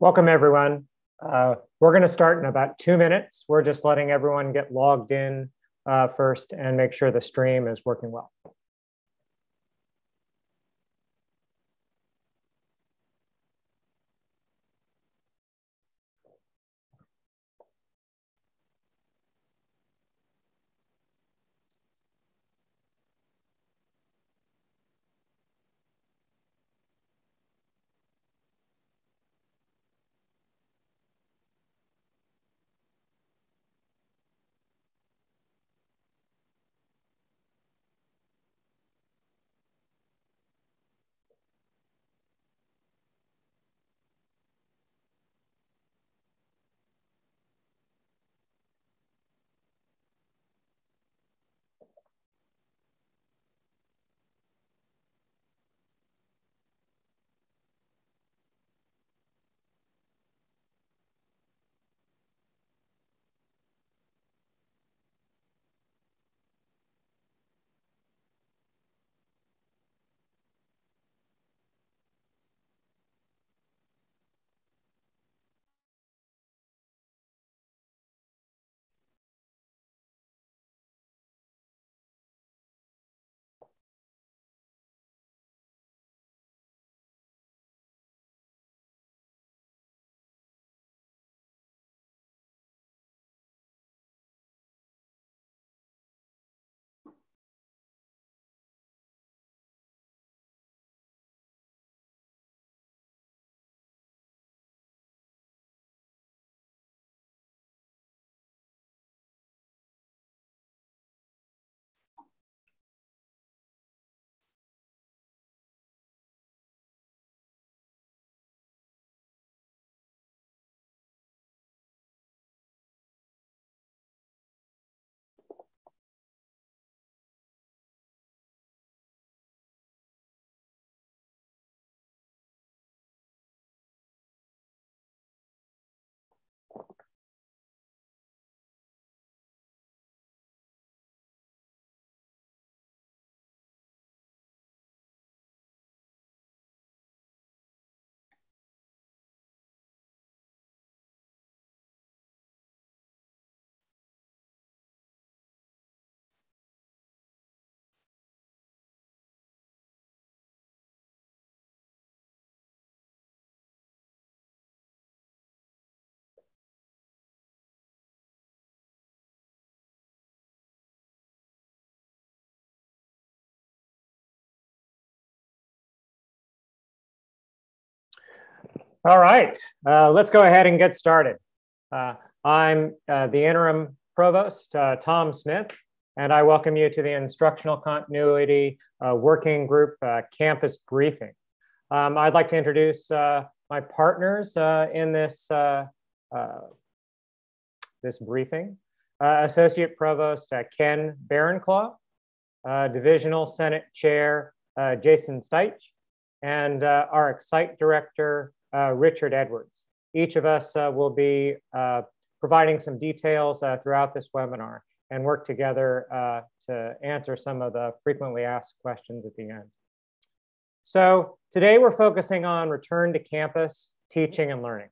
Welcome, everyone. We're going to start in about 2 minutes. We're just letting everyone get logged in first and make sure the stream is working well. All right, let's go ahead and get started. I'm the interim provost, Tom Smith, and I welcome you to the Instructional Continuity Working Group campus briefing. I'd like to introduce my partners in this, this briefing. Associate Provost Ken Barrenclaw, Divisional Senate Chair Jason Steich, and our Excite Director, Richard Edwards. Each of us will be providing some details throughout this webinar and work together to answer some of the frequently asked questions at the end. So today we're focusing on return to campus, teaching and learning.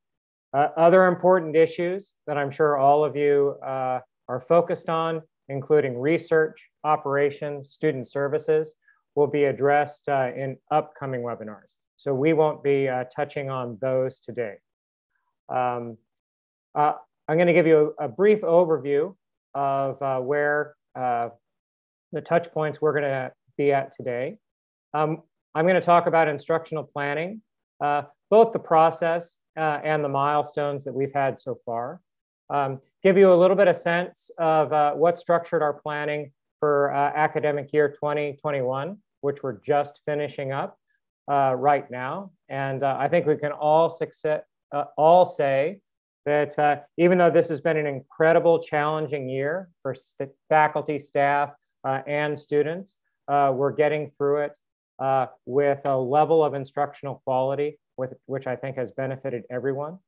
Other important issues that I'm sure all of you are focused on, including research, operations, student services, will be addressed in upcoming webinars. So we won't be touching on those today. I'm going to give you a brief overview of where the touch points we're going to be at today. I'm going to talk about instructional planning, both the process and the milestones that we've had so far. Give you a little bit of sense of what structured our planning for academic year 2021, which we're just finishing up right now. And I think we can all say that even though this has been an incredible, challenging year for faculty, staff, and students, we're getting through it with a level of instructional quality, which I think has benefited everyone.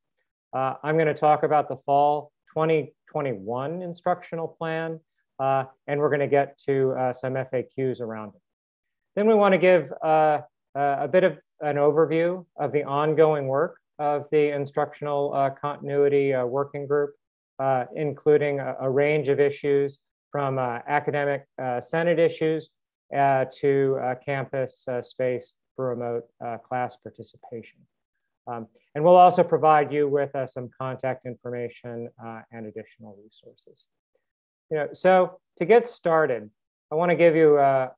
I'm going to talk about the fall 2021 instructional plan, and we're going to get to some FAQs around it. Then we want to give a bit of an overview of the ongoing work of the Instructional Continuity Working Group, including a range of issues from academic Senate issues to campus space for remote class participation. And we'll also provide you with some contact information and additional resources. You know, so to get started, I want to give you a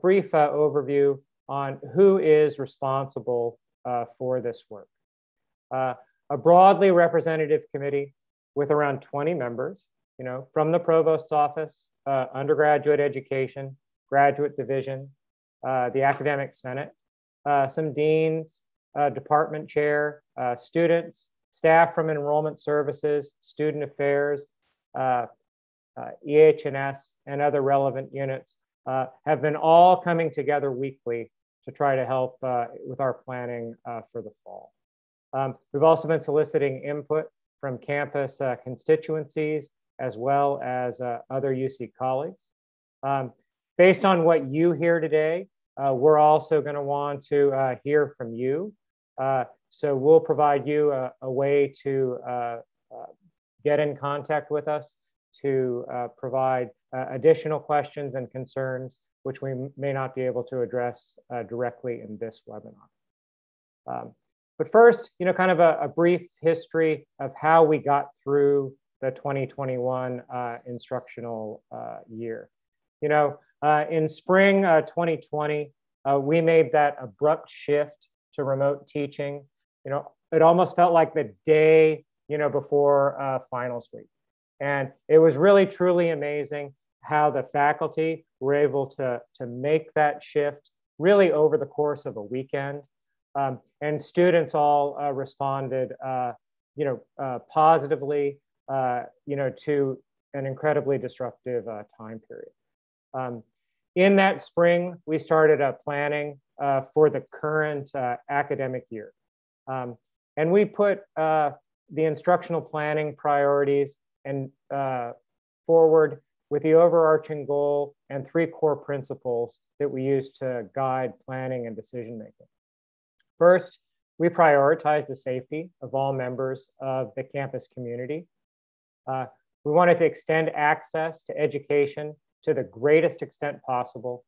brief overview on who is responsible for this work. A broadly representative committee with around 20 members, you know, from the provost's office, undergraduate education, graduate division, the academic senate, some deans, department chair, students, staff from enrollment services, student affairs, EHS, and other relevant units have been all coming together weekly to try to help with our planning for the fall. We've also been soliciting input from campus constituencies as well as other UC colleagues. Based on what you hear today, we're also going to want to hear from you. So we'll provide you a way to get in contact with us to provide additional questions and concerns, which we may not be able to address directly in this webinar. But first, you know, kind of a brief history of how we got through the 2021 instructional year. You know, in spring 2020, we made that abrupt shift to remote teaching. You know, it almost felt like the day, you know, before finals week. And it was really, truly amazing how the faculty were able to make that shift really over the course of a weekend. And students all responded, you know, positively, you know, to an incredibly disruptive time period. In that spring, we started planning for the current academic year. And we put the instructional planning priorities and forward with the overarching goal and three core principles that we use to guide planning and decision-making. First, we prioritize the safety of all members of the campus community. We wanted to extend access to education to the greatest extent possible,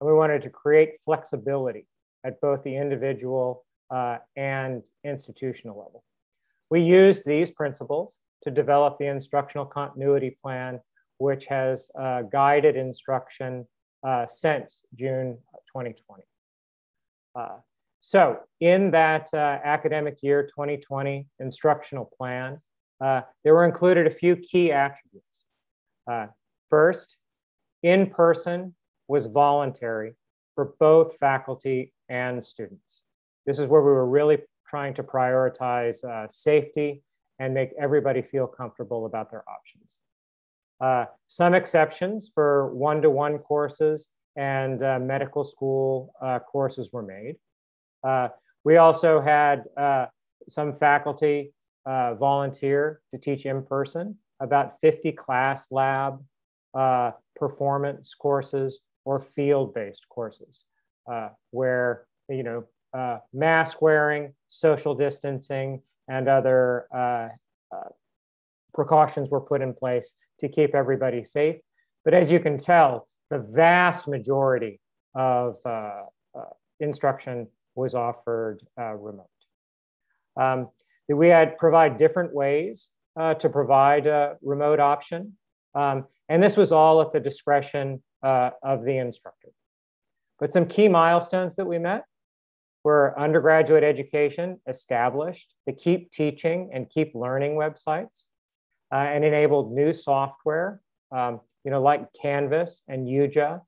and we wanted to create flexibility at both the individual and institutional level. We used these principles to develop the instructional continuity plan, which has guided instruction since June 2020. So in that academic year 2020 instructional plan, there were included a few key attributes. First, in-person was voluntary for both faculty and students. This is where we were really trying to prioritize safety and make everybody feel comfortable about their options. Some exceptions for one-to-one courses and medical school courses were made. We also had some faculty volunteer to teach in person, about 50 class lab performance courses or field-based courses where, you know, mask wearing, social distancing, and other precautions were put in place to keep everybody safe. But as you can tell, the vast majority of instruction was offered remote. We had provide different ways to provide a remote option. And this was all at the discretion of the instructor. But some key milestones that we met were undergraduate education established the Keep Teaching and Keep Learning websites and enabled new software, you know, like Canvas and Yuja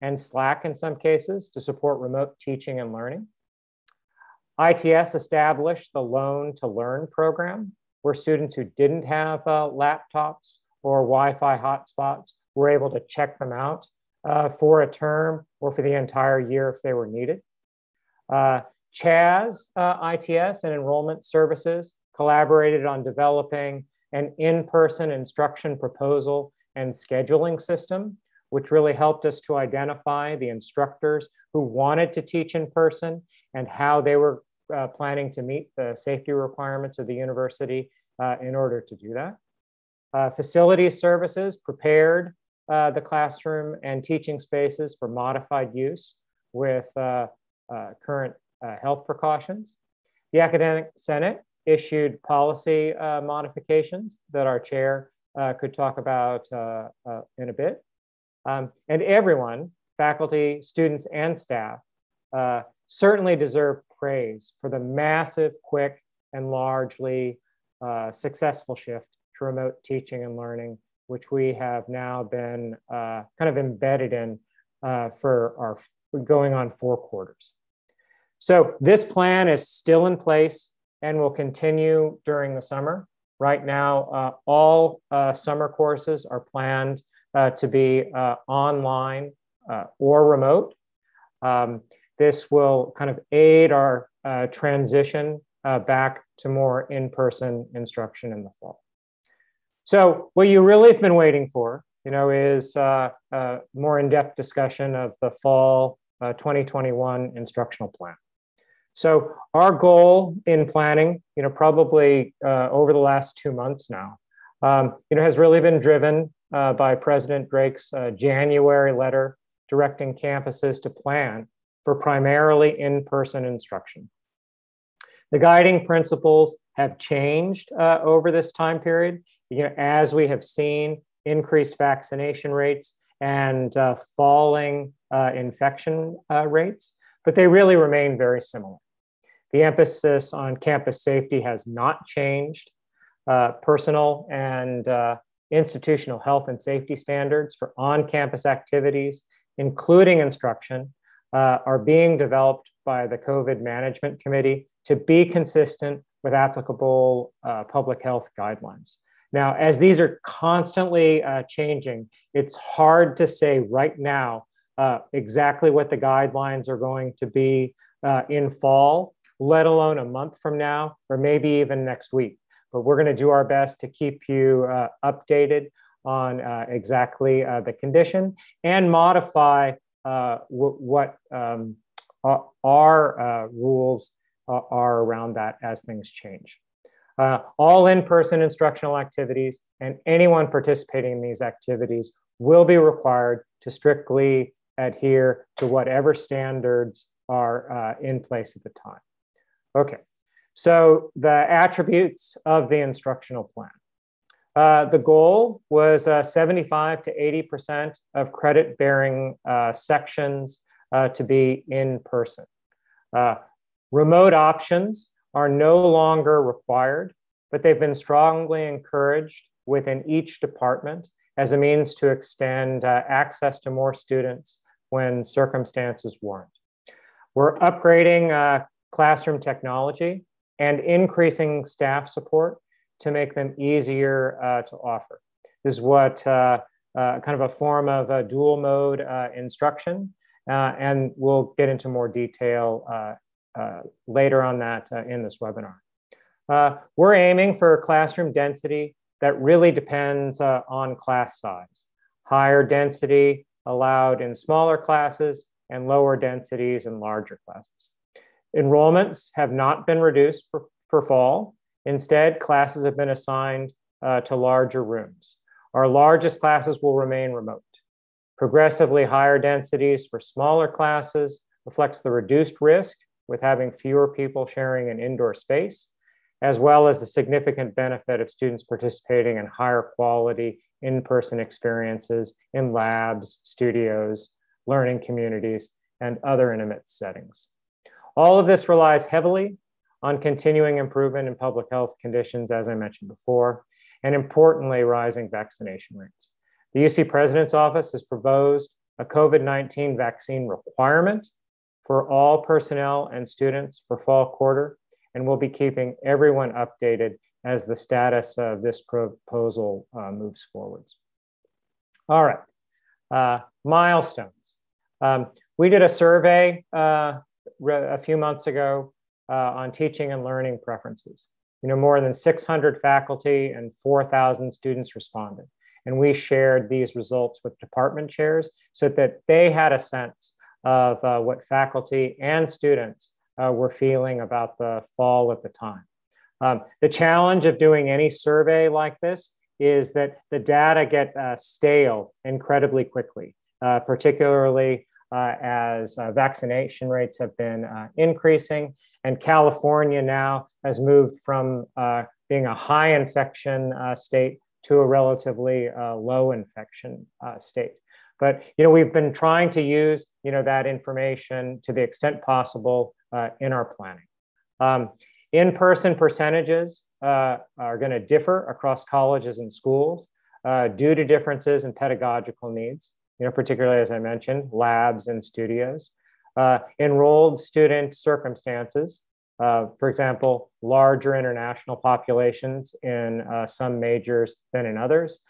and Slack in some cases to support remote teaching and learning. ITS established the Loan to Learn program where students who didn't have laptops or Wi-Fi hotspots were able to check them out for a term or for the entire year if they were needed. CHAS, ITS, and Enrollment Services collaborated on developing an in-person instruction proposal and scheduling system, which really helped us to identify the instructors who wanted to teach in person and how they were planning to meet the safety requirements of the university in order to do that. Facility services prepared the classroom and teaching spaces for modified use with current health precautions. The Academic Senate issued policy modifications that our chair could talk about in a bit. And everyone, faculty, students, and staff, certainly deserve praise for the massive, quick, and largely successful shift to remote teaching and learning, which we have now been kind of embedded in for our going on 4 quarters. So this plan is still in place and will continue during the summer. Right now, all summer courses are planned to be online or remote. This will kind of aid our transition back to more in-person instruction in the fall. So what you really have been waiting for, you know, is a more in-depth discussion of the fall 2021 instructional plan. So our goal in planning, you know, probably over the last 2 months now, you know, has really been driven by President Drake's January letter directing campuses to plan for primarily in-person instruction. The guiding principles have changed over this time period, you know, as we have seen increased vaccination rates and falling infection rates, but they really remain very similar. The emphasis on campus safety has not changed. Personal and institutional health and safety standards for on-campus activities, including instruction, are being developed by the COVID Management Committee to be consistent with applicable public health guidelines. Now, as these are constantly changing, it's hard to say right now exactly what the guidelines are going to be in fall, let alone a month from now, or maybe even next week. But we're going to do our best to keep you updated on exactly the condition and modify what our rules are around that as things change. All in-person instructional activities and anyone participating in these activities will be required to strictly adhere to whatever standards are in place at the time. Okay, so the attributes of the instructional plan. The goal was 75 to 80% of credit-bearing sections to be in person. Remote options are no longer required, but they've been strongly encouraged within each department as a means to extend access to more students when circumstances warrant. We're upgrading classroom technology and increasing staff support to make them easier to offer. This is what kind of a form of a dual mode instruction, and we'll get into more detail later on that in this webinar. We're aiming for classroom density that really depends on class size. Higher density allowed in smaller classes and lower densities in larger classes. Enrollments have not been reduced for fall. Instead, classes have been assigned to larger rooms. Our largest classes will remain remote. Progressively higher densities for smaller classes reflects the reduced risk with having fewer people sharing an indoor space, as well as the significant benefit of students participating in higher quality in-person experiences in labs, studios, learning communities, and other intimate settings. All of this relies heavily on continuing improvement in public health conditions, as I mentioned before, and importantly, rising vaccination rates. The UC President's Office has proposed a COVID-19 vaccine requirement for all personnel and students for fall quarter, and we'll be keeping everyone updated as the status of this proposal moves forwards. All right, milestones. We did a survey a few months ago on teaching and learning preferences. You know, more than 600 faculty and 4,000 students responded, and we shared these results with department chairs so that they had a sense of what faculty and students were feeling about the fall at the time. The challenge of doing any survey like this is that the data get stale incredibly quickly, particularly as vaccination rates have been increasing. And California now has moved from being a high infection state to a relatively low infection state. But we've been trying to use that information to the extent possible in our planning. In-person percentages are going to differ across colleges and schools due to differences in pedagogical needs, particularly, as I mentioned, labs and studios. Enrolled student circumstances, for example, larger international populations in some majors than in others,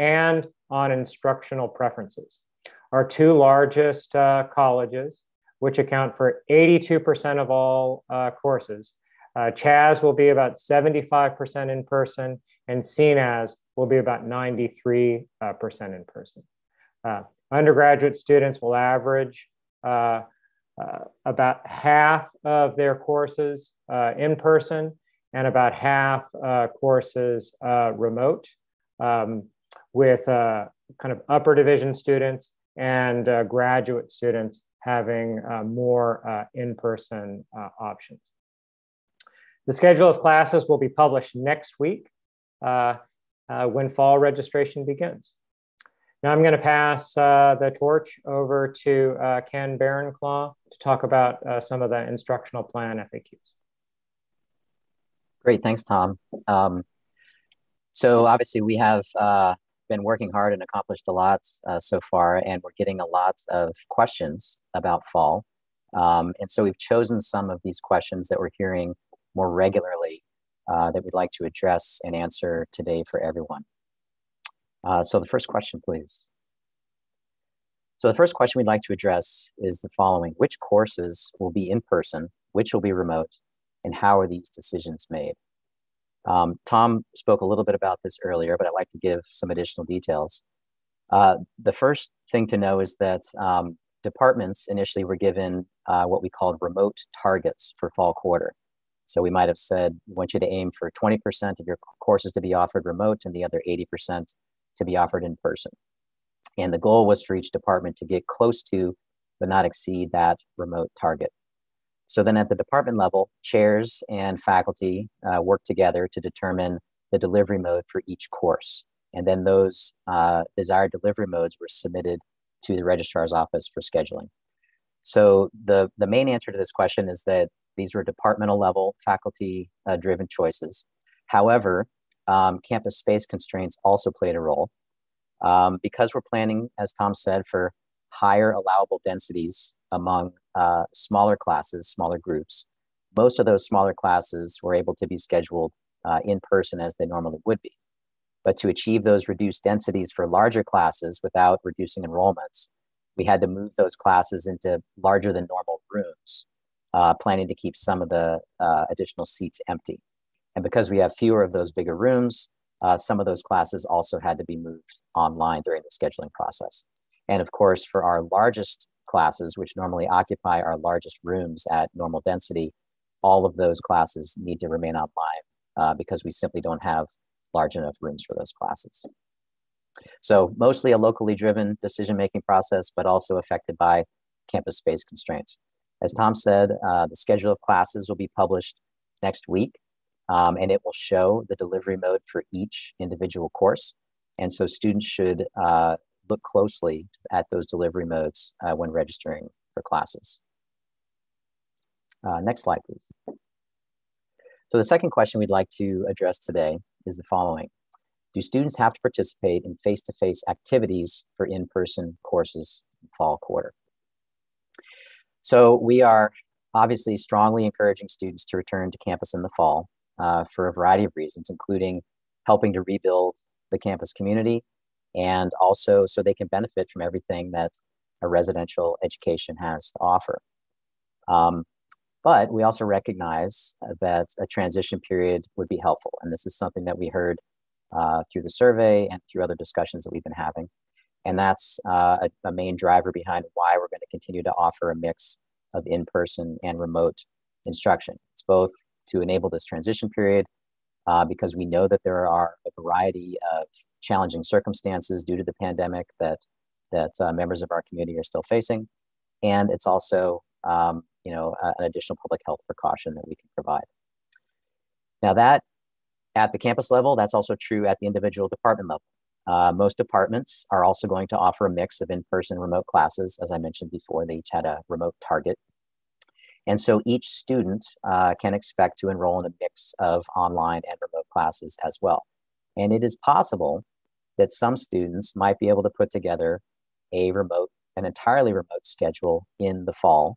and on instructional preferences. Our two largest colleges, which account for 82% of all courses, CHAS will be about 75% in person, and CNAS will be about 93% in person. Undergraduate students will average about half of their courses in person and about half courses remote, with kind of upper division students and graduate students having more in-person options. The schedule of classes will be published next week when fall registration begins. Now I'm going to pass the torch over to Ken Barrenclaw to talk about some of the instructional plan FAQs. Great, thanks, Tom. So obviously we have been working hard and accomplished a lot so far, and we're getting a lot of questions about fall. And so we've chosen some of these questions that we're hearing more regularly that we'd like to address and answer today for everyone. So the first question, please. So the first question we'd like to address is the following. Which courses will be in person, which will be remote, and how are these decisions made? Tom spoke a little bit about this earlier, but I'd like to give some additional details. The first thing to know is that departments initially were given what we called remote targets for fall quarter. So we might have said, we want you to aim for 20% of your courses to be offered remote and the other 80% to be offered in person. And the goal was for each department to get close to, but not exceed that remote target. So then at the department level, chairs and faculty work together to determine the delivery mode for each course. And then those desired delivery modes were submitted to the registrar's office for scheduling. So the main answer to this question is that these were departmental level faculty driven choices. However, campus space constraints also played a role. Because we're planning, as Tom said, for higher allowable densities among smaller classes, smaller groups, most of those smaller classes were able to be scheduled in person as they normally would be. But to achieve those reduced densities for larger classes without reducing enrollments, we had to move those classes into larger than normal rooms, planning to keep some of the additional seats empty. And because we have fewer of those bigger rooms, some of those classes also had to be moved online during the scheduling process. And of course, for our largest classes, which normally occupy our largest rooms at normal density, all of those classes need to remain online because we simply don't have large enough rooms for those classes. So mostly a locally driven decision-making process, but also affected by campus space constraints. As Tom said, the schedule of classes will be published next week. And it will show the delivery mode for each individual course. And so students should look closely at those delivery modes when registering for classes. Next slide, please. So the second question we'd like to address today is the following. Do students have to participate in face-to-face activities for in-person courses in fall quarter? So we are obviously strongly encouraging students to return to campus in the fall, for a variety of reasons, including helping to rebuild the campus community, and also so they can benefit from everything that a residential education has to offer. But we also recognize that a transition period would be helpful. And this is something that we heard through the survey and through other discussions that we've been having. And that's a main driver behind why we're going to continue to offer a mix of in-person and remote instruction. It's both to enable this transition period because we know that there are a variety of challenging circumstances due to the pandemic that members of our community are still facing. And it's also an additional public health precaution that we can provide. Now that at the campus level, that's also true at the individual department level. Most departments are also going to offer a mix of in-person remote classes. As I mentioned before, they each had a remote target. And so each student can expect to enroll in a mix of online and remote classes as well. And it is possible that some students might be able to put together an entirely remote schedule in the fall.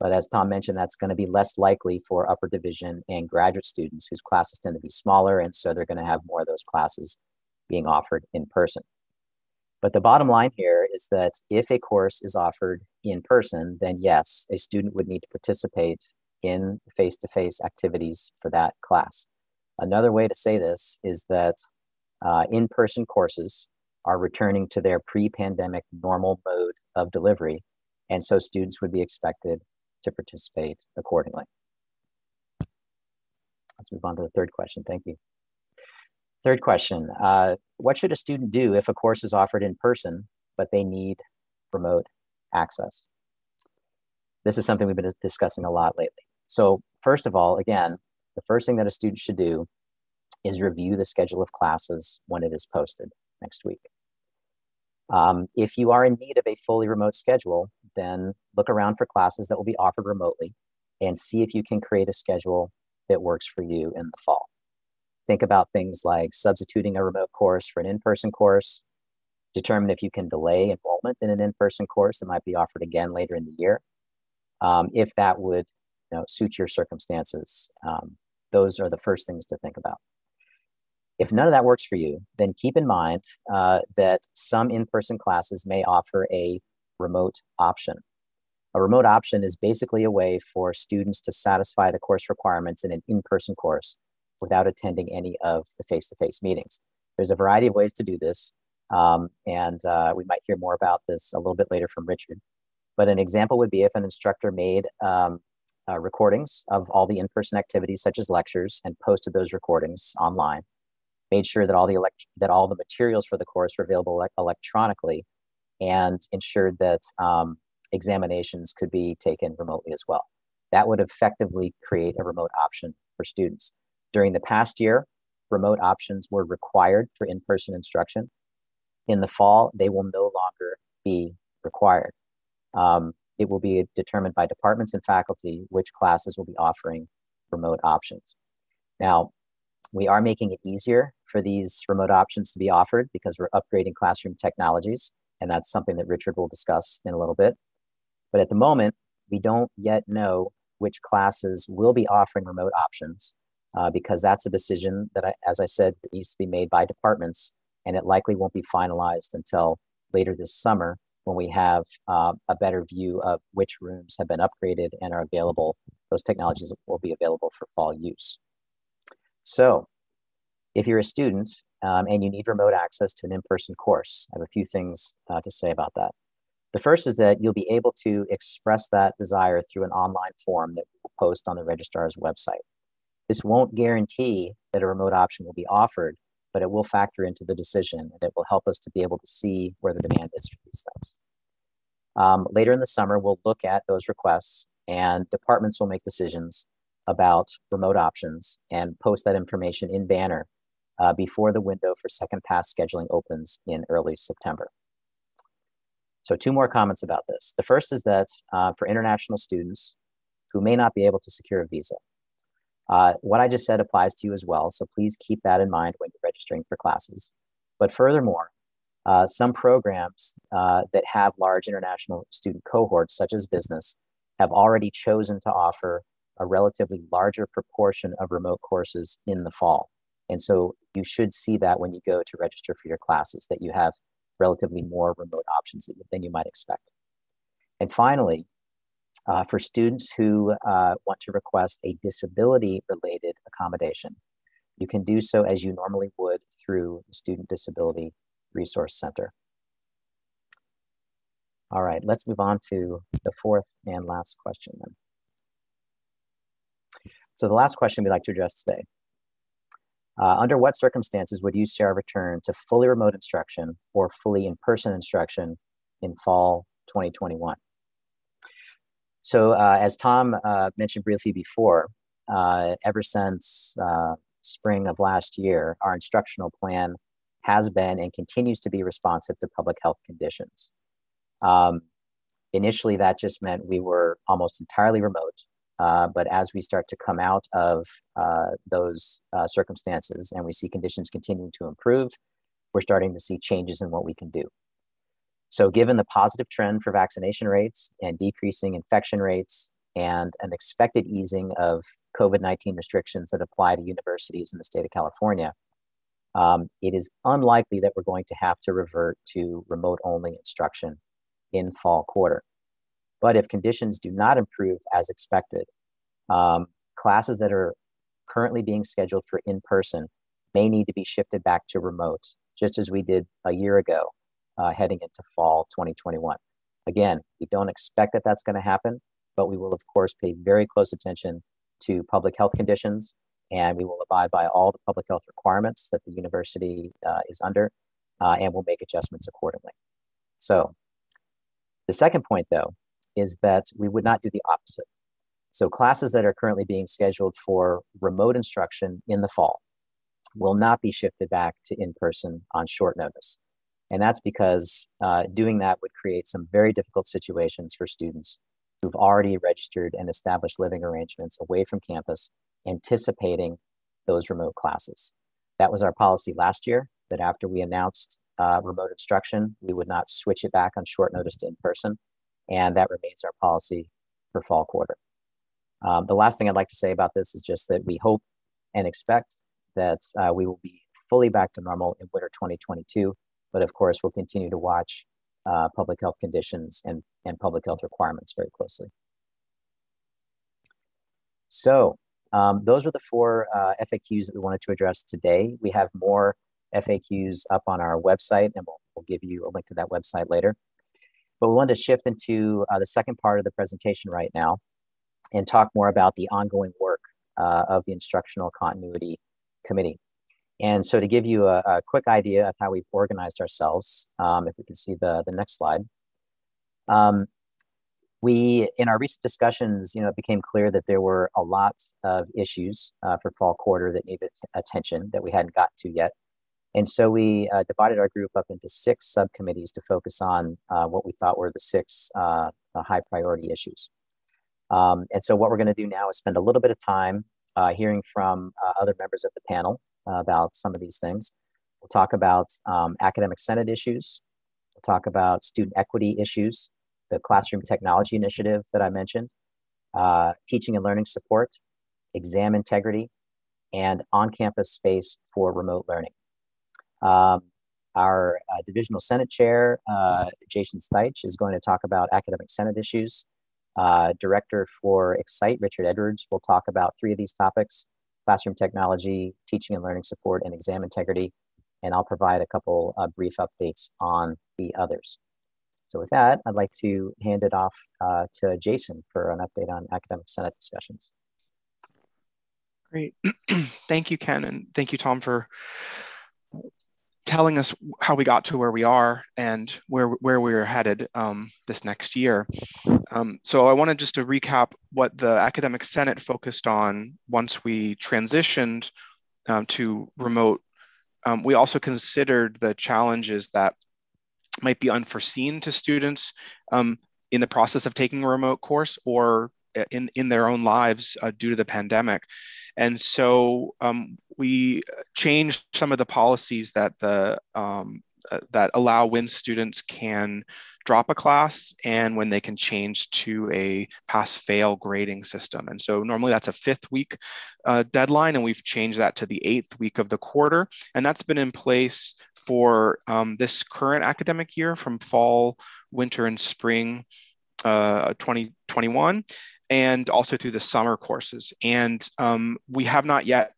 But as Tom mentioned, that's going to be less likely for upper division and graduate students whose classes tend to be smaller. And so they're going to have more of those classes being offered in person. But the bottom line here is that if a course is offered in person, then yes, a student would need to participate in face-to-face activities for that class. Another way to say this is that in-person courses are returning to their pre-pandemic normal mode of delivery, and so students would be expected to participate accordingly. Let's move on to the third question. Thank you. Third question, what should a student do if a course is offered in person, but they need remote access? This is something we've been discussing a lot lately. So first of all, again, the first thing that a student should do is review the schedule of classes when it is posted next week. If you are in need of a fully remote schedule, then look around for classes that will be offered remotely and see if you can create a schedule that works for you in the fall. Think about things like substituting a remote course for an in-person course, determine if you can delay enrollment in an in-person course that might be offered again later in the year, if that would suit your circumstances. Those are the first things to think about. If none of that works for you, then keep in mind that some in-person classes may offer a remote option. A remote option is basically a way for students to satisfy the course requirements in an in-person course without attending any of the face-to-face meetings. There's a variety of ways to do this, and we might hear more about this a little bit later from Richard. But an example would be if an instructor made recordings of all the in-person activities, such as lectures, and posted those recordings online, made sure that all the materials for the course were available electronically, and ensured that examinations could be taken remotely as well. That would effectively create a remote option for students. During the past year, remote options were required for in-person instruction. In the fall, they will no longer be required. It will be determined by departments and faculty which classes will be offering remote options. Now, we are making it easier for these remote options to be offered because we're upgrading classroom technologies, and that's something that Richard will discuss in a little bit. But at the moment, we don't yet know which classes will be offering remote options, because that's a decision that, as I said, needs to be made by departments, and it likely won't be finalized until later this summer when we have a better view of which rooms have been upgraded and are available. Those technologies will be available for fall use. So if you're a student and you need remote access to an in-person course, I have a few things to say about that. The first is that you'll be able to express that desire through an online form that we'll post on the registrar's website. This won't guarantee that a remote option will be offered, but it will factor into the decision, and it will help us to be able to see where the demand is for these things. Later in the summer, we'll look at those requests, and departments will make decisions about remote options and post that information in Banner before the window for second pass scheduling opens in early September. So two more comments about this. The first is that for international students who may not be able to secure a visa, what I just said applies to you as well, so please keep that in mind when you're registering for classes. But furthermore, some programs that have large international student cohorts, such as business, have already chosen to offer a relatively larger proportion of remote courses in the fall. And so you should see that when you go to register for your classes, that you have relatively more remote options than you might expect. And finally, for students who want to request a disability-related accommodation, you can do so as you normally would through the Student Disability Resource Center. All right, let's move on to the fourth and last question then. So the last question we'd like to address today, under what circumstances would UCR return to fully remote instruction or fully in-person instruction in fall 2021? So as Tom mentioned briefly before, ever since spring of last year, our instructional plan has been and continues to be responsive to public health conditions. Initially, that just meant we were almost entirely remote, but as we start to come out of those circumstances and we see conditions continuing to improve, we're starting to see changes in what we can do. So given the positive trend for vaccination rates and decreasing infection rates and an expected easing of COVID-19 restrictions that apply to universities in the state of California, it is unlikely that we're going to have to revert to remote-only instruction in fall quarter. But if conditions do not improve as expected, classes that are currently being scheduled for in-person may need to be shifted back to remote, just as we did a year ago, heading into fall 2021. Again, we don't expect that that's going to happen, but we will, of course, pay very close attention to public health conditions, and we will abide by all the public health requirements that the university is under, and we'll make adjustments accordingly. So the second point, though, is that we would not do the opposite. So classes that are currently being scheduled for remote instruction in the fall will not be shifted back to in-person on short notice. And that's because doing that would create some very difficult situations for students who've already registered and established living arrangements away from campus, anticipating those remote classes. That was our policy last year, that after we announced remote instruction, we would not switch it back on short notice to in-person. And that remains our policy for fall quarter. The last thing I'd like to say about this is just that we hope and expect that we will be fully back to normal in winter 2022. But of course, we'll continue to watch public health conditions and public health requirements very closely. So those are the four FAQs that we wanted to address today. We have more FAQs up on our website, and we'll give you a link to that website later. But we wanted to shift into the second part of the presentation right now and talk more about the ongoing work of the Instructional Continuity Committee. And so to give you a quick idea of how we've organized ourselves, if we can see the next slide, in our recent discussions, it became clear that there were a lot of issues for fall quarter that needed attention that we hadn't gotten to yet. And so we divided our group up into 6 subcommittees to focus on what we thought were the 6 high priority issues. And so what we're going to do now is spend a little bit of time hearing from other members of the panel about some of these things. We'll talk about academic senate issues. We'll talk about student equity issues, the classroom technology initiative that I mentioned, teaching and learning support, exam integrity, and on-campus space for remote learning. Our divisional senate chair, Jason Steich, is going to talk about academic senate issues. Director for Excite, Richard Edwards, will talk about 3 of these topics: classroom technology, teaching and learning support, and exam integrity. And I'll provide a couple brief updates on the others. So with that, I'd like to hand it off to Jason for an update on academic senate discussions. Great. Thank you, Ken, and thank you, Tom, for telling us how we got to where we are and where we are headed this next year. So I wanted just to recap what the Academic Senate focused on once we transitioned to remote. We also considered the challenges that might be unforeseen to students in the process of taking a remote course or in their own lives due to the pandemic. And so we changed some of the policies that that allow when students can drop a class and when they can change to a pass-fail grading system. And so normally that's a 5th week deadline, and we've changed that to the 8th week of the quarter. And that's been in place for this current academic year from fall, winter, and spring 2021. And also through the summer courses. And we have not yet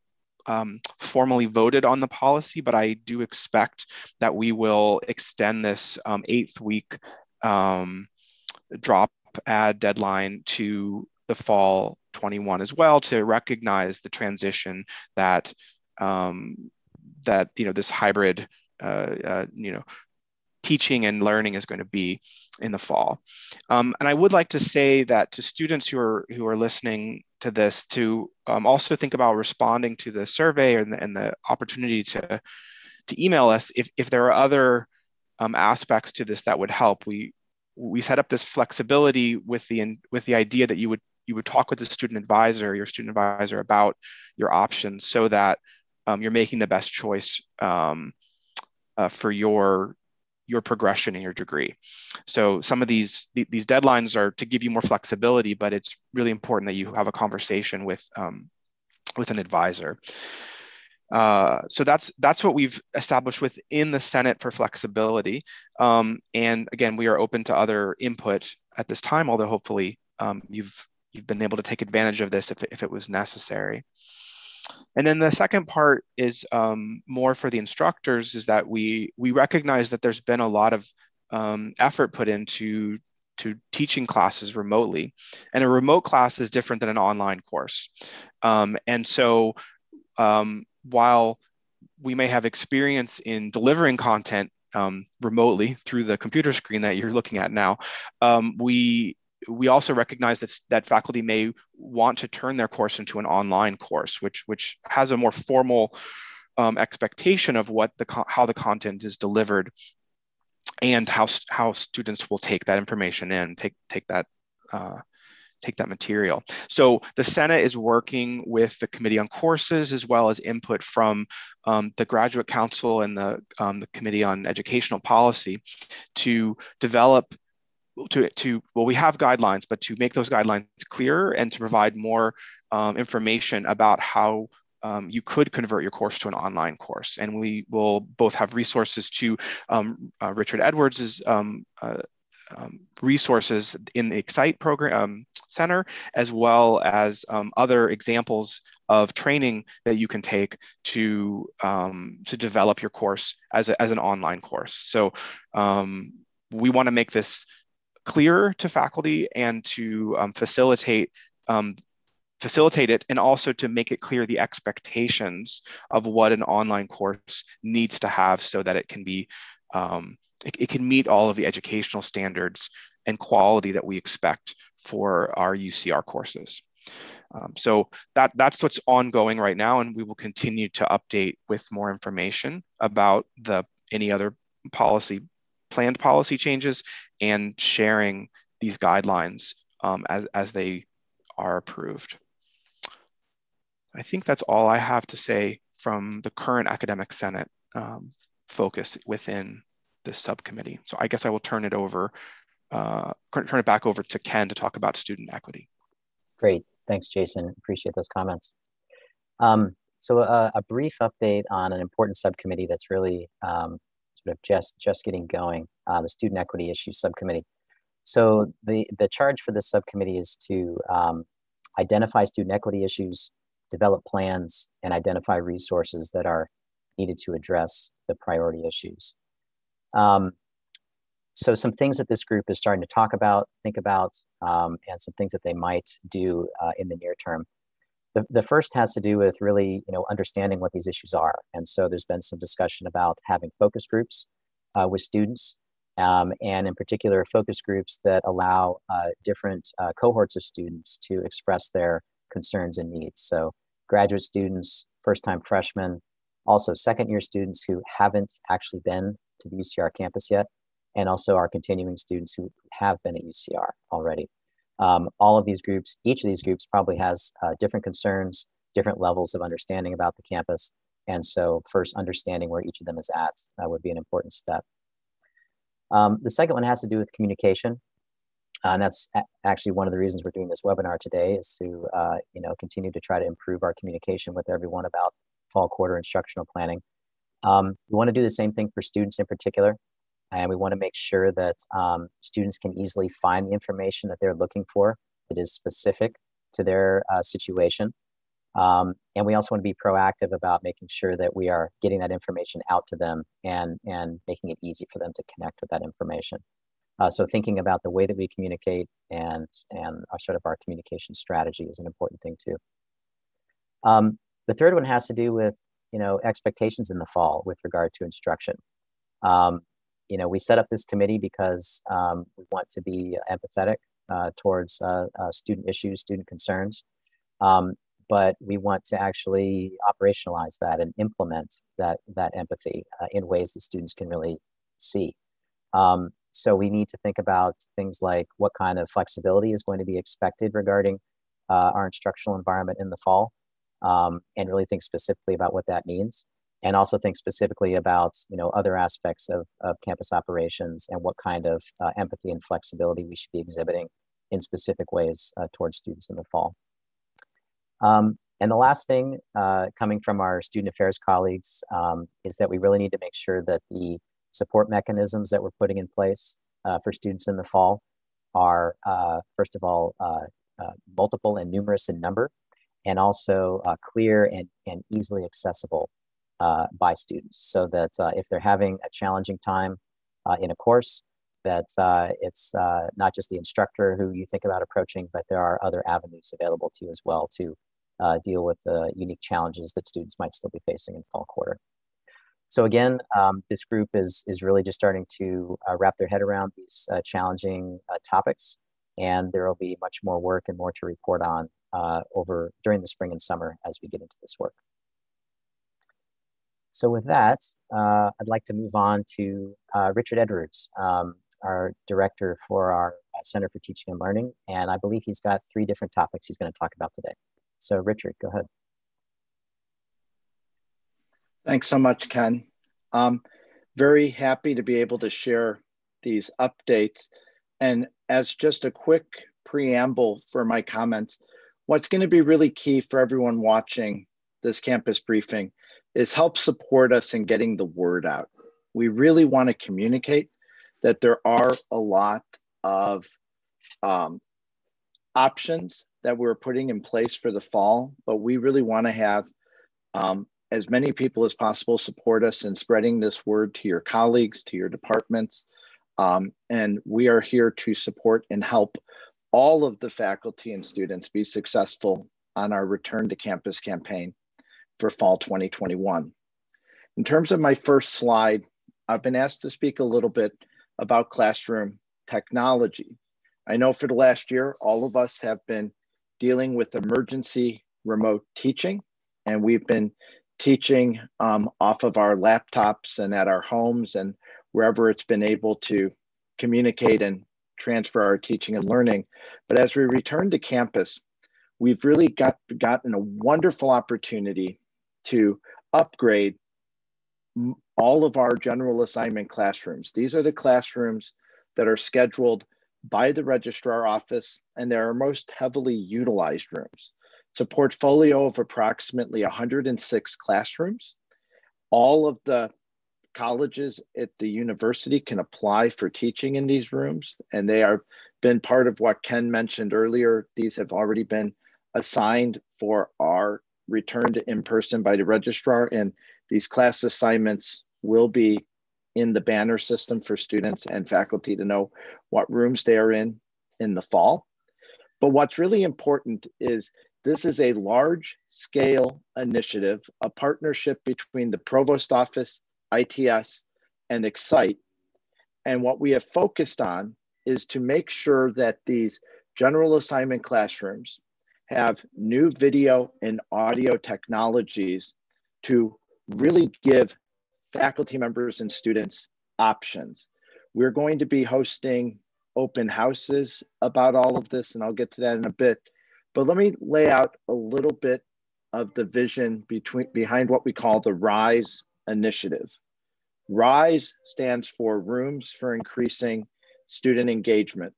formally voted on the policy, but I do expect that we will extend this 8th week drop add deadline to the fall 21 as well, to recognize the transition that this hybrid teaching and learning is going to be in the fall. And I would like to say that to students who are listening to this, to also think about responding to the survey and the opportunity to email us if there are other aspects to this that would help. We set up this flexibility with the idea that you would talk with the student advisor, your student advisor, about your options, so that you're making the best choice for your progression in your degree. So some of these deadlines are to give you more flexibility, but it's really important that you have a conversation with an advisor. So that's what we've established within the Senate for flexibility. And again, we are open to other input at this time, although hopefully you've been able to take advantage of this if it was necessary. And then the second part is more for the instructors, is that we recognize that there's been a lot of effort put into teaching classes remotely, and a remote class is different than an online course. And so while we may have experience in delivering content remotely through the computer screen that you're looking at now, we also recognize that faculty may want to turn their course into an online course, which has a more formal expectation of how the content is delivered and how students will take that information in, take that material. So the Senate is working with the Committee on Courses, as well as input from the Graduate Council and the Committee on Educational Policy, to develop we have guidelines, but to make those guidelines clearer and to provide more information about how you could convert your course to an online course. And we will both have resources to Richard Edwards' resources in the Excite program center, as well as other examples of training that you can take to develop your course as an online course. So we want to make this clearer to faculty and to facilitate it, and also to make it clear the expectations of what an online course needs to have, so that it can be it can meet all of the educational standards and quality that we expect for our UCR courses. So that's what's ongoing right now, and we will continue to update with more information about any other planned policy changes, and sharing these guidelines as they are approved. I think that's all I have to say from the current Academic Senate focus within this subcommittee. So I guess I will turn it back over to Ken to talk about student equity. Great, thanks, Jason. Appreciate those comments. So a brief update on an important subcommittee that's really sort of just getting going, the Student Equity Issues Subcommittee. So the charge for this subcommittee is to identify student equity issues, develop plans, and identify resources that are needed to address the priority issues. So some things that this group is starting to talk about, think about, and some things that they might do in the near term. The first has to do with really, understanding what these issues are. And so there's been some discussion about having focus groups with students, and in particular, focus groups that allow different cohorts of students to express their concerns and needs. So graduate students, first-time freshmen, also second-year students who haven't actually been to the UCR campus yet, and also our continuing students who have been at UCR already. All of these groups, each of these groups probably has different concerns, different levels of understanding about the campus. And so first understanding where each of them is at would be an important step. The second one has to do with communication. And that's actually one of the reasons we're doing this webinar today, is to continue to try to improve our communication with everyone about fall quarter instructional planning. We want to do the same thing for students in particular. And we want to make sure that students can easily find the information that they're looking for that is specific to their situation. And we also want to be proactive about making sure that we are getting that information out to them and making it easy for them to connect with that information. So thinking about the way that we communicate and our sort of our communication strategy is an important thing too. The third one has to do with, expectations in the fall with regard to instruction. We set up this committee because we want to be empathetic towards student issues, student concerns. But we want to actually operationalize that and implement that empathy in ways that students can really see. So we need to think about things like what kind of flexibility is going to be expected regarding our instructional environment in the fall, and really think specifically about what that means, and also think specifically about other aspects of campus operations and what kind of empathy and flexibility we should be exhibiting in specific ways towards students in the fall. And the last thing coming from our student affairs colleagues is that we really need to make sure that the support mechanisms that we're putting in place for students in the fall are, first of all, multiple and numerous in number, and also clear and easily accessible by students, so that if they're having a challenging time in a course, that it's not just the instructor who you think about approaching, but there are other avenues available to you as well to deal with the unique challenges that students might still be facing in fall quarter. So again, this group is really just starting to wrap their head around these challenging topics, and there will be much more work and more to report on during the spring and summer as we get into this work. So with that, I'd like to move on to Richard Edwards, our director for our Center for Teaching and Learning, and I believe he's got 3 different topics he's going to talk about today. So Richard, go ahead. Thanks so much, Ken. I'm very happy to be able to share these updates. And as just a quick preamble for my comments, what's going to be really key for everyone watching this campus briefing is help support us in getting the word out. We really want to communicate that there are a lot of options that we're putting in place for the fall, but we really want to have as many people as possible support us in spreading this word to your colleagues, to your departments. And we are here to support and help all of the faculty and students be successful on our return to campus campaign for fall 2021. In terms of my first slide, I've been asked to speak a little bit about classroom technology. I know for the last year, all of us have been dealing with emergency remote teaching, and we've been teaching off of our laptops and at our homes and wherever it's been able to communicate and transfer our teaching and learning. But as we return to campus, we've really gotten a wonderful opportunity to upgrade all of our general assignment classrooms. These are the classrooms that are scheduled by the registrar office, and they're our most heavily utilized rooms. It's a portfolio of approximately 106 classrooms. All of the colleges at the university can apply for teaching in these rooms, and they have been part of what Ken mentioned earlier. These have already been assigned for our return to in-person by the registrar, and these class assignments will be in the banner system for students and faculty to know what rooms they are in the fall. But what's really important is this is a large scale initiative, a partnership between the Provost Office, ITS, and Excite. And what we have focused on is to make sure that these general assignment classrooms have new video and audio technologies to really give faculty members and students options. We're going to be hosting open houses about all of this, and I'll get to that in a bit. But let me lay out a little bit of the vision behind what we call the RISE initiative. RISE stands for Rooms for Increasing Student Engagement.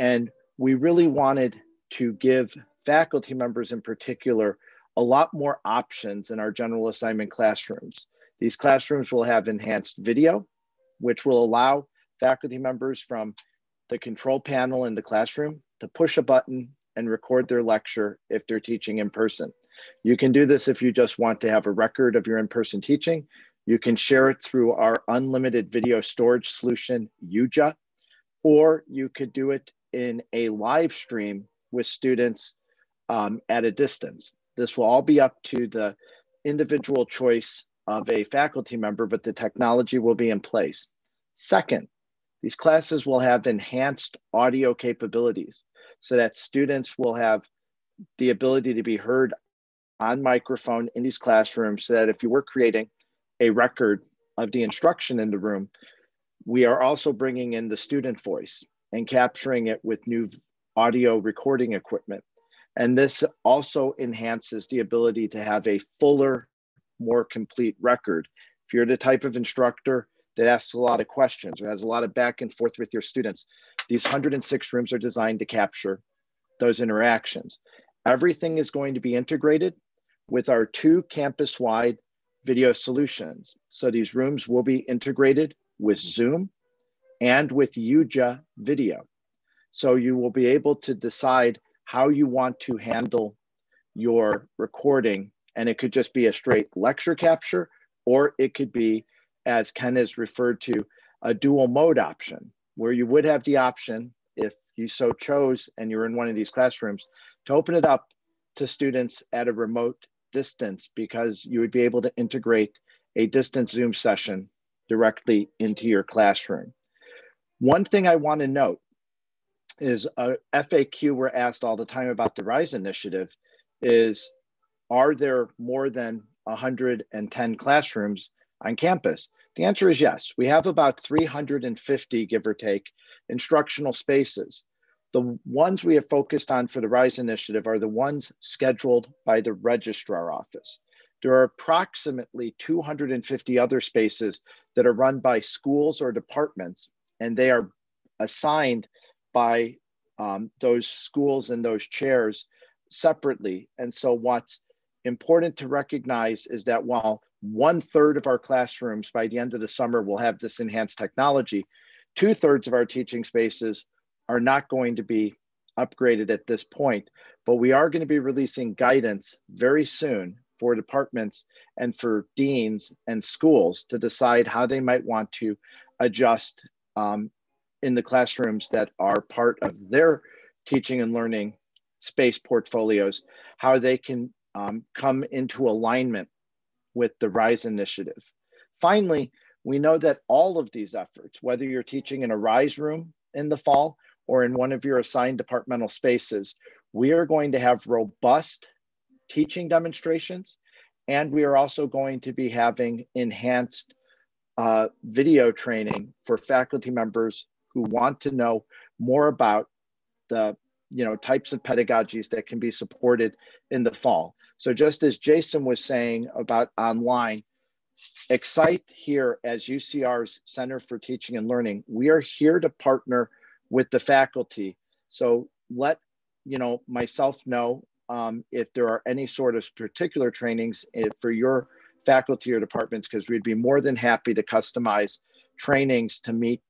And we really wanted to give faculty members in particular a lot more options in our general assignment classrooms. These classrooms will have enhanced video, which will allow faculty members from the control panel in the classroom to push a button and record their lecture if they're teaching in person. You can do this if you just want to have a record of your in-person teaching. You can share it through our unlimited video storage solution, Yuja, or you could do it in a live stream with students at a distance. This will all be up to the individual choice of a faculty member, but the technology will be in place. Second, these classes will have enhanced audio capabilities so that students will have the ability to be heard on microphone in these classrooms, so that if you were creating a record of the instruction in the room, we are also bringing in the student voice and capturing it with new audio recording equipment. And this also enhances the ability to have a fuller, more complete record. If you're the type of instructor that asks a lot of questions or has a lot of back and forth with your students, these 106 rooms are designed to capture those interactions. Everything is going to be integrated with our two campus-wide video solutions. So these rooms will be integrated with Zoom and with Yuja video. So you will be able to decide how you want to handle your recording. And it could just be a straight lecture capture, or it could be, as Ken has referred to, a dual mode option, where you would have the option, if you so chose and you're in one of these classrooms, to open it up to students at a remote distance, because you would be able to integrate a distance Zoom session directly into your classroom. One thing I want to note is a FAQ we're asked all the time about the RISE initiative is, are there more than 110 classrooms on campus? The answer is yes. We have about 350, give or take, instructional spaces. The ones we have focused on for the RISE initiative are the ones scheduled by the registrar office. There are approximately 250 other spaces that are run by schools or departments, and they are assigned by those schools and those chairs separately. And so what's important to recognize is that while 1/3 of our classrooms by the end of the summer will have this enhanced technology, 2/3 of our teaching spaces are not going to be upgraded at this point, but we are going to be releasing guidance very soon for departments and for deans and schools to decide how they might want to adjust in the classrooms that are part of their teaching and learning space portfolios, how they can come into alignment with the RISE initiative. Finally, we know that all of these efforts, whether you're teaching in a RISE room in the fall or in one of your assigned departmental spaces, we are going to have robust teaching demonstrations, and we are also going to be having enhanced video training for faculty members who want to know more about the types of pedagogies that can be supported in the fall. So just as Jason was saying about online, Excite here as UCR's Center for Teaching and Learning, we are here to partner with the faculty. So let myself know if there are any sort of particular trainings for your faculty or departments, because we'd be more than happy to customize trainings to meet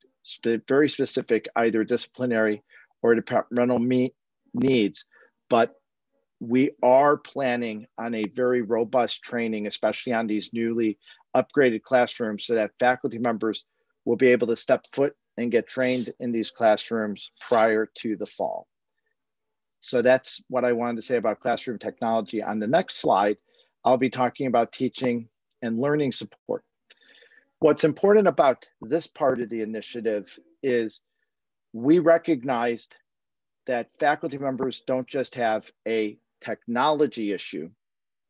very specific either disciplinary or departmental needs. But we are planning on a very robust training, especially on these newly upgraded classrooms, so that faculty members will be able to step foot and get trained in these classrooms prior to the fall. So that's what I wanted to say about classroom technology. On the next slide, I'll be talking about teaching and learning support. What's important about this part of the initiative is we recognized that faculty members don't just have a technology issue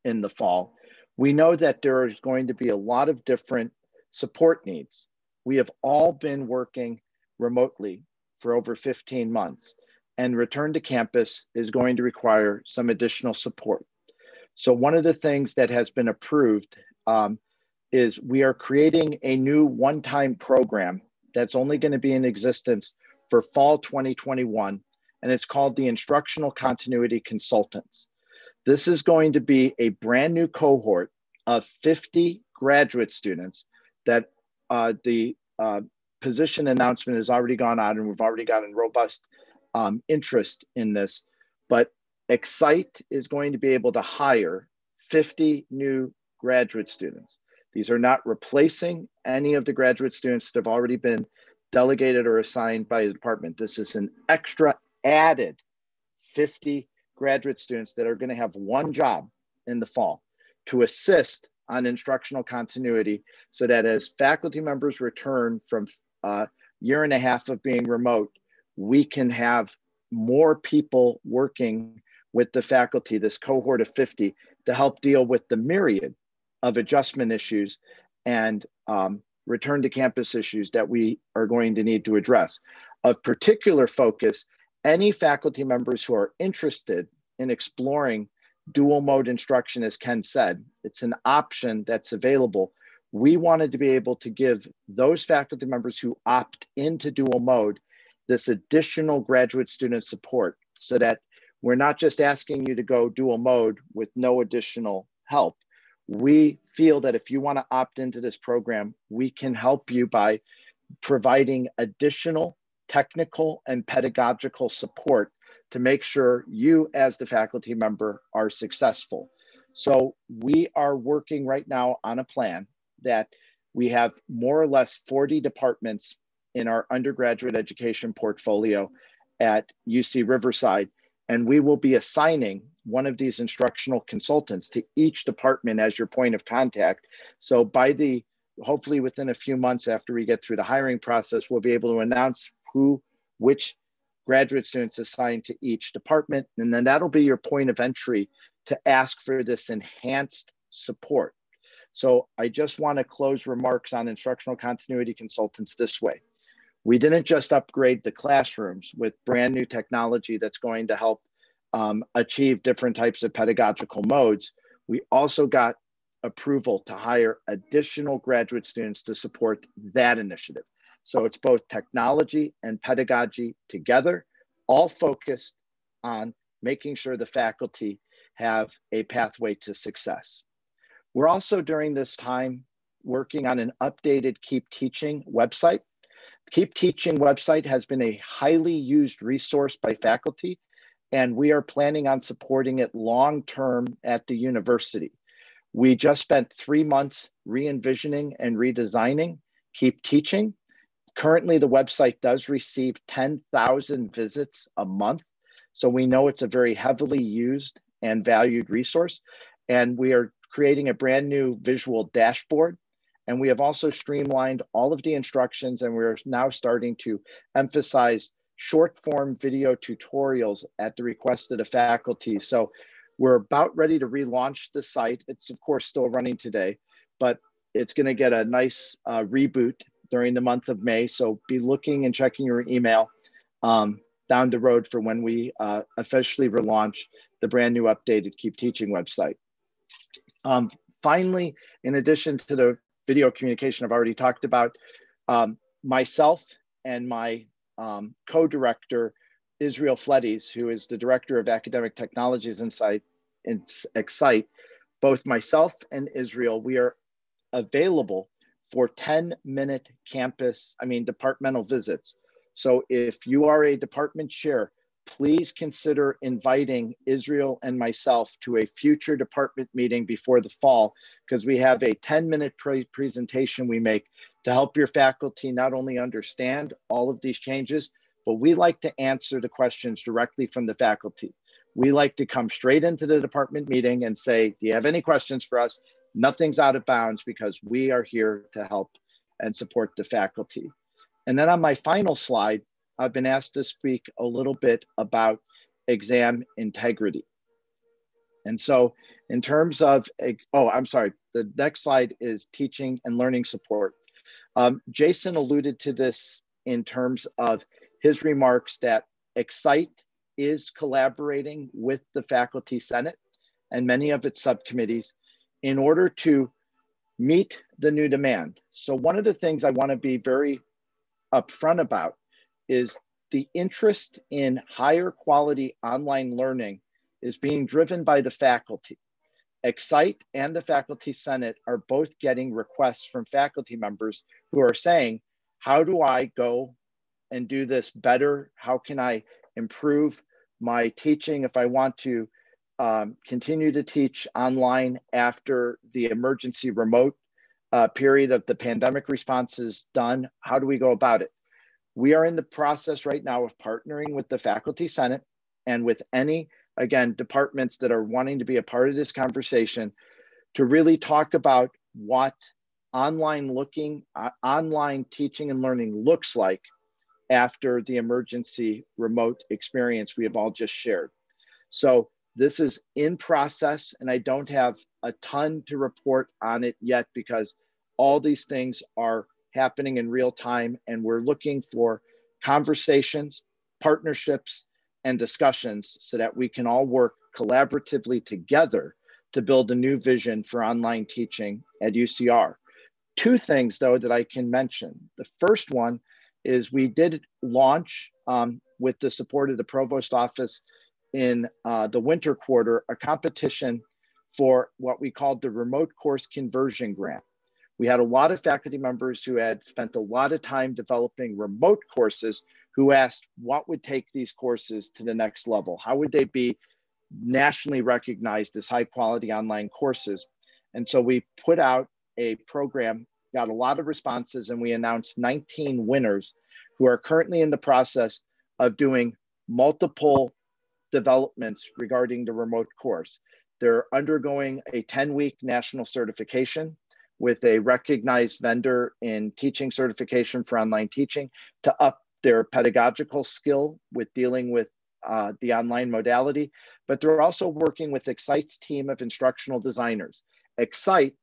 in the fall. We know that there is going to be a lot of different support needs. We have all been working remotely for over 15 months, and return to campus is going to require some additional support. So one of the things that has been approved is we are creating a new one-time program that's only going to be in existence for fall 2021, and it's called the Instructional Continuity Consultants. This is going to be a brand new cohort of 50 graduate students that the position announcement has already gone out, and we've already gotten robust interest in this, but Excite is going to be able to hire 50 new graduate students. These are not replacing any of the graduate students that have already been delegated or assigned by the department. This is an extra added 50 graduate students that are going to have one job in the fall to assist on instructional continuity, so that as faculty members return from a year and a half of being remote, we can have more people working with the faculty, this cohort of 50, to help deal with the myriad of adjustment issues and return to campus issues that we are going to need to address. Of particular focus, any faculty members who are interested in exploring dual mode instruction, as Ken said, it's an option that's available. We wanted to be able to give those faculty members who opt into dual mode this additional graduate student support, so that we're not just asking you to go dual mode with no additional help. We feel that if you want to opt into this program, we can help you by providing additional technical and pedagogical support to make sure you as the faculty member are successful. So we are working right now on a plan that we have more or less 40 departments in our undergraduate education portfolio at UC Riverside, and we will be assigning one of these instructional consultants to each department as your point of contact. So by the, hopefully within a few months after we get through the hiring process, we'll be able to announce which graduate students assigned to each department. And then that'll be your point of entry to ask for this enhanced support. So I just want to close remarks on instructional continuity consultants this way. We didn't just upgrade the classrooms with brand new technology that's going to help achieve different types of pedagogical modes. We also got approval to hire additional graduate students to support that initiative. So it's both technology and pedagogy together, all focused on making sure the faculty have a pathway to success. We're also during this time working on an updated Keep Teaching website. Keep Teaching website has been a highly used resource by faculty, and we are planning on supporting it long-term at the university. We just spent 3 months re-envisioning and redesigning Keep Teaching. Currently, the website does receive 10,000 visits a month, so we know it's a very heavily used and valued resource. And we are creating a brand new visual dashboard, and we have also streamlined all of the instructions, and we're now starting to emphasize short form video tutorials at the request of the faculty. So we're about ready to relaunch the site. It's of course still running today, but it's gonna get a nice reboot during the month of May. So be looking and checking your email down the road for when we officially relaunch the brand new updated Keep Teaching website. Finally, in addition to the video communication I've already talked about, myself and my co-director, Israel Fletties, who is the director of academic technologies inside Excite, both myself and Israel, we are available for 10-minute departmental visits. So if you are a department chair, please consider inviting Israel and myself to a future department meeting before the fall, because we have a 10-minute presentation we make to help your faculty not only understand all of these changes, but we like to answer the questions directly from the faculty. We like to come straight into the department meeting and say, do you have any questions for us? Nothing's out of bounds, because we are here to help and support the faculty. And then on my final slide, I've been asked to speak a little bit about exam integrity. And so in terms of, the next slide is teaching and learning support. Jason alluded to this in terms of his remarks that Excite is collaborating with the Faculty Senate and many of its subcommittees in order to meet the new demand. So one of the things I want to be very upfront about is the interest in higher quality online learning is being driven by the faculty. Excite and the Faculty Senate are both getting requests from faculty members who are saying, how do I go and do this better? How can I improve my teaching if I want to continue to teach online after the emergency remote period of the pandemic response is done? How do we go about it? We are in the process right now of partnering with the Faculty Senate and with any, again, departments that are wanting to be a part of this conversation to really talk about what online teaching and learning looks like after the emergency remote experience we have all just shared. So this is in process, and I don't have a ton to report on it yet because all these things are happening in real time, and we're looking for conversations, partnerships, and discussions so that we can all work collaboratively together to build a new vision for online teaching at UCR. Two things, though, that I can mention. The first one is we did launch, with the support of the Provost Office in the winter quarter, a competition for what we called the Remote Course Conversion Grant. We had a lot of faculty members who had spent a lot of time developing remote courses who asked what would take these courses to the next level. How would they be nationally recognized as high quality online courses? And so we put out a program, got a lot of responses, and we announced 19 winners who are currently in the process of doing multiple developments regarding the remote course. They're undergoing a 10-week national certification with a recognized vendor in teaching certification for online teaching to up their pedagogical skill with dealing with the online modality, but they're also working with Excite's team of instructional designers. Excite,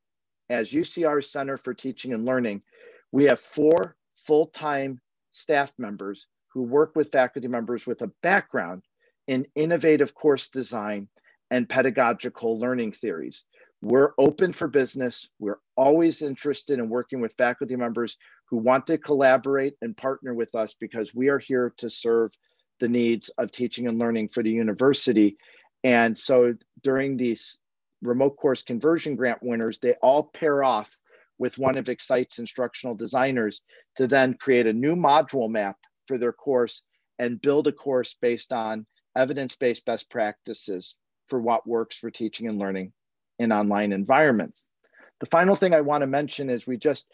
as UCR's Center for Teaching and Learning, we have 4 full-time staff members who work with faculty members with a background in innovative course design and pedagogical learning theories. We're open for business. We're always interested in working with faculty members who want to collaborate and partner with us because we are here to serve the needs of teaching and learning for the university. And so during these remote course conversion grant winners, they all pair off with one of Excite's instructional designers to then create a new module map for their course and build a course based on evidence-based best practices for what works for teaching and learning in online environments. The final thing I want to mention is we just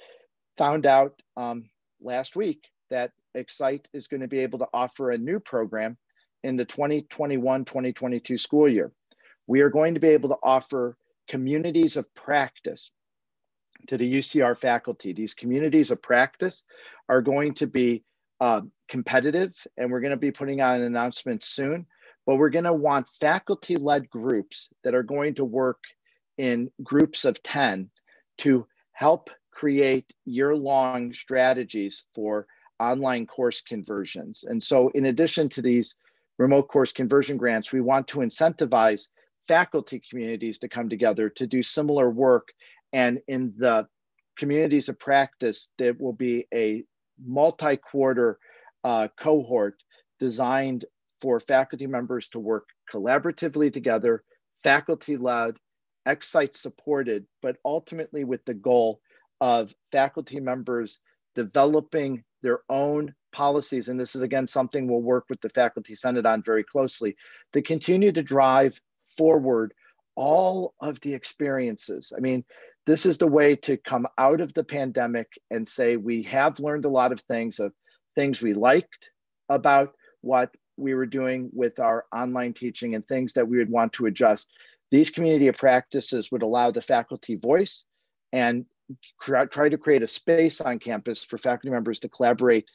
found out last week that Excite is going to be able to offer a new program in the 2021-2022 school year. We are going to be able to offer communities of practice to the UCR faculty. These communities of practice are going to be competitive, and we're going to be putting out an announcement soon, but we're going to want faculty-led groups that are going to work in groups of 10 to help create year-long strategies for online course conversions. And so in addition to these remote course conversion grants, we want to incentivize faculty communities to come together to do similar work. And in the communities of practice, there will be a multi-quarter cohort designed for faculty members to work collaboratively together, faculty-led, Excite-supported, but ultimately with the goal of faculty members developing their own policies. And this is, again, something we'll work with the Faculty Senate on very closely to continue to drive forward all of the experiences. I mean, this is the way to come out of the pandemic and say, we have learned a lot of things we liked about what we were doing with our online teaching and things that we would want to adjust. These community of practices would allow the faculty voice and try to create a space on campus for faculty members to collaborate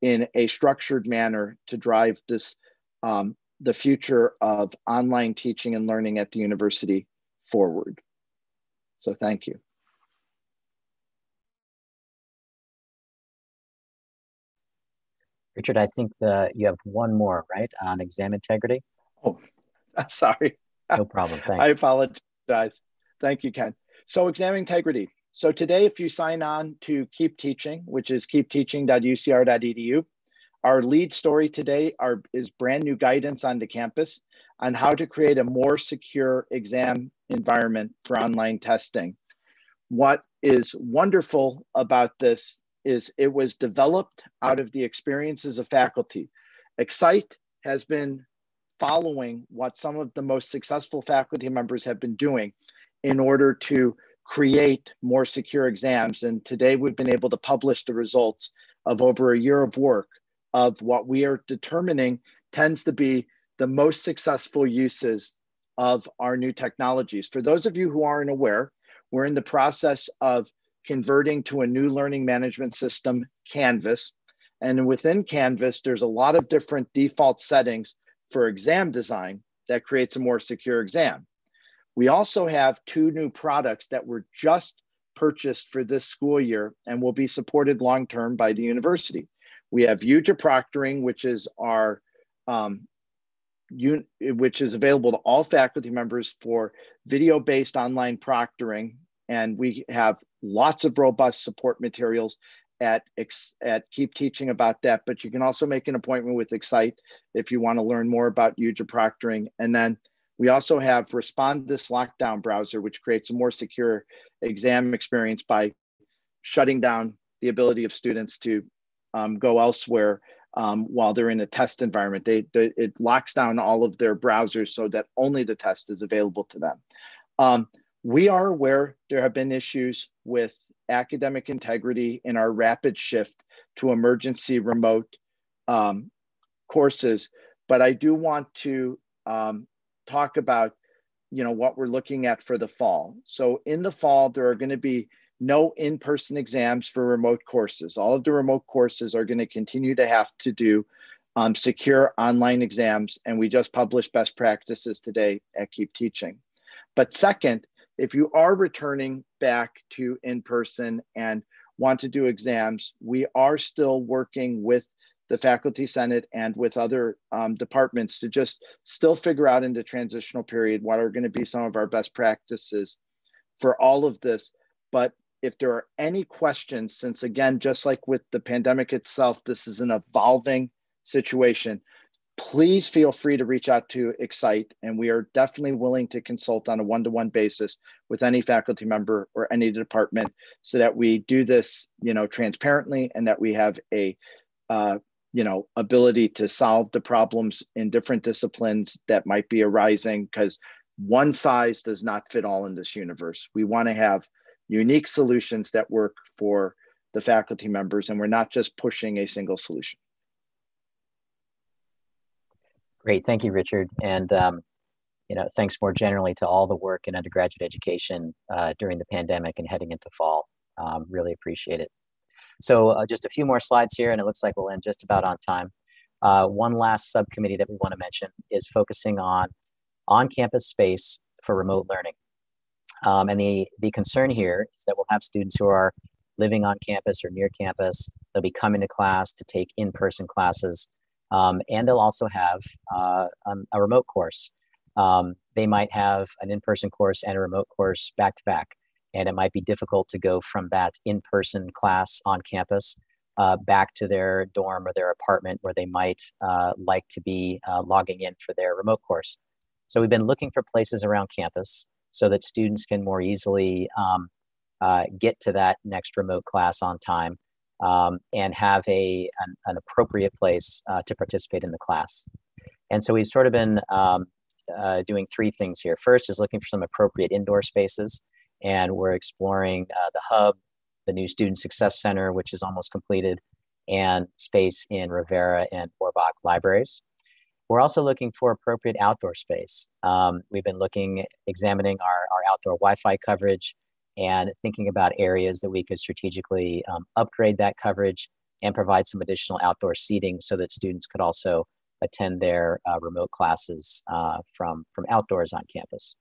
in a structured manner to drive this, the future of online teaching and learning at the university forward. So thank you. Richard, I think you have one more, right, on exam integrity? Oh, sorry. No problem, thanks. I apologize. Thank you, Ken. So exam integrity. So today, if you sign on to Keep Teaching, which is keepteaching.ucr.edu, our lead story today is brand new guidance on the campus on how to create a more secure exam environment for online testing. What is wonderful about this is it was developed out of the experiences of faculty. Excite has been following what some of the most successful faculty members have been doing in order to create more secure exams. And today we've been able to publish the results of over a year of work of what we are determining tends to be the most successful uses of our new technologies. For those of you who aren't aware, we're in the process of converting to a new learning management system, Canvas. And within Canvas, there's a lot of different default settings for exam design that creates a more secure exam. We also have two new products that were just purchased for this school year and will be supported long-term by the university. We have UProctoring, which is our which is available to all faculty members for video-based online proctoring. And we have lots of robust support materials at Keep Teaching about that, but you can also make an appointment with Excite if you want to learn more about Yuja proctoring. And then we also have Respondus Lockdown Browser, which creates a more secure exam experience by shutting down the ability of students to go elsewhere while they're in a test environment. It locks down all of their browsers so that only the test is available to them. We are aware there have been issues with academic integrity in our rapid shift to emergency remote courses, but I do want to talk about what we're looking at for the fall. So in the fall, there are going to be no in-person exams for remote courses. All of the remote courses are going to continue to have to do secure online exams, and we just published best practices today at Keep Teaching. But second, if you are returning back to in-person and want to do exams, we are still working with the Faculty Senate and with other departments to just still figure out in the transitional period what are going to be some of our best practices for all of this. But if there are any questions, since again, just like with the pandemic itself, this is an evolving situation, please feel free to reach out to Excite, and we are definitely willing to consult on a one-to-one basis with any faculty member or any department so that we do this, transparently, and that we have a, ability to solve the problems in different disciplines that might be arising, because one size does not fit all in this universe. We want to have unique solutions that work for the faculty members, and we're not just pushing a single solution. Great, thank you, Richard. And thanks more generally to all the work in undergraduate education during the pandemic and heading into fall. Really appreciate it. So just a few more slides here, and it looks like we'll end just about on time. One last subcommittee that we want to mention is focusing on on-campus space for remote learning. And the concern here is that we'll have students who are living on campus or near campus. They'll be coming to class to take in-person classes. And they'll also have a remote course. They might have an in-person course and a remote course back-to-back, and it might be difficult to go from that in-person class on campus back to their dorm or their apartment where they might like to be logging in for their remote course. So we've been looking for places around campus so that students can more easily get to that next remote class on time. And have an appropriate place to participate in the class. And so we've sort of been doing three things here. First is looking for some appropriate indoor spaces, and we're exploring the hub, the new Student Success Center, which is almost completed, and space in Rivera and Orbach libraries. We're also looking for appropriate outdoor space. We've been examining our outdoor Wi-Fi coverage, and thinking about areas that we could strategically upgrade that coverage and provide some additional outdoor seating so that students could also attend their remote classes from outdoors on campus.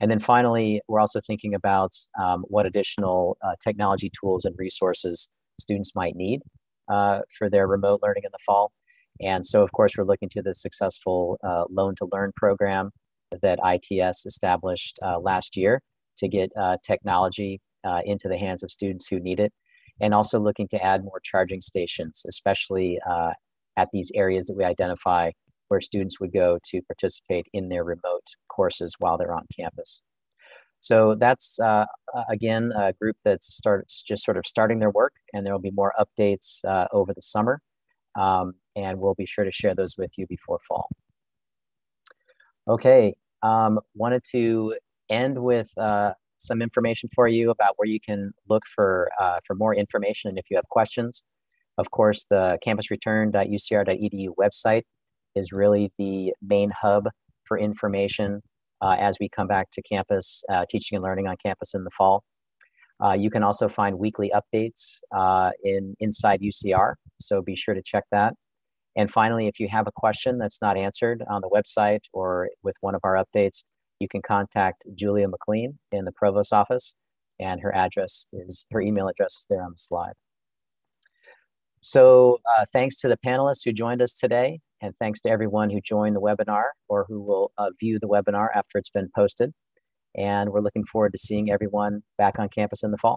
And then finally, we're also thinking about what additional technology tools and resources students might need for their remote learning in the fall. And so, of course, we're looking to the successful Loan to Learn program that ITS established last year to get technology into the hands of students who need it, and also looking to add more charging stations, especially at these areas that we identify where students would go to participate in their remote courses while they're on campus. So that's, again, a group that's just sort of starting their work, and there will be more updates over the summer, and we'll be sure to share those with you before fall. Okay, wanted to end with some information for you about where you can look for more information, and if you have questions. Of course, the campusreturn.ucr.edu website is really the main hub for information as we come back to campus, teaching and learning on campus in the fall. You can also find weekly updates inside UCR, so be sure to check that. And finally, if you have a question that's not answered on the website or with one of our updates, you can contact Julia McLean in the Provost office, and her email address is there on the slide. So thanks to the panelists who joined us today, and thanks to everyone who joined the webinar or who will view the webinar after it's been posted. And we're looking forward to seeing everyone back on campus in the fall.